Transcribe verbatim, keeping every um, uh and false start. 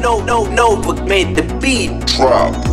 no, no, no, but made the beat drop.